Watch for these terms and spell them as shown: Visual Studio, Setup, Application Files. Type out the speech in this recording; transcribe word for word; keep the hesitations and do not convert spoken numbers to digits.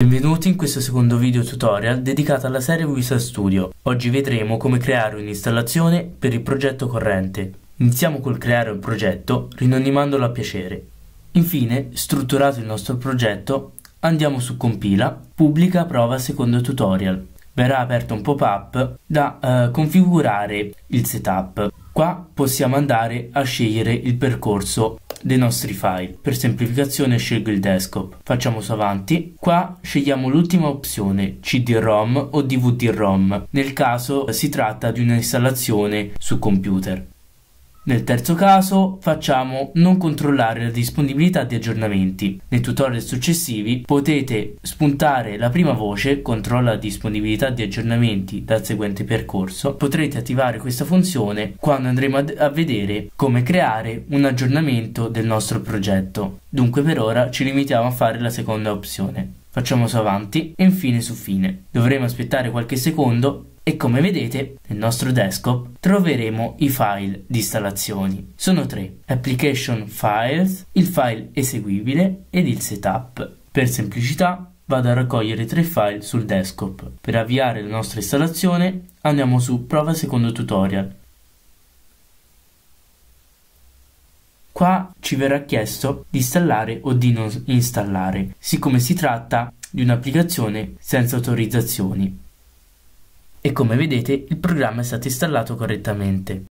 Benvenuti in questo secondo video tutorial dedicato alla serie Visual Studio. Oggi vedremo come creare un'installazione per il progetto corrente. Iniziamo col creare un progetto rinonimandolo a piacere. Infine, strutturato il nostro progetto, andiamo su Compila, Pubblica prova secondo tutorial. Verrà aperto un pop-up da eh, configurare il setup. Qua possiamo andare a scegliere il percorso dei nostri file. Per semplificazione scelgo il desktop, facciamo su avanti. Qua scegliamo l'ultima opzione, C D ROM o D V D ROM, nel caso si tratta di un'installazione su computer. Nel terzo caso facciamo non controllare la disponibilità di aggiornamenti. Nei tutorial successivi potete spuntare la prima voce, controlla la disponibilità di aggiornamenti dal seguente percorso. Potrete attivare questa funzione quando andremo a vedere come creare un aggiornamento del nostro progetto. Dunque per ora ci limitiamo a fare la seconda opzione. Facciamo su avanti e infine su fine. Dovremo aspettare qualche secondo e come vedete nel nostro desktop troveremo i file di installazioni. Sono tre: Application Files, il file eseguibile ed il setup. Per semplicità vado a raccogliere tre file sul desktop. Per avviare la nostra installazione andiamo su Prova secondo tutorial. Qua ci verrà chiesto di installare o di non installare, siccome si tratta di un'applicazione senza autorizzazioni. E come vedete il programma è stato installato correttamente.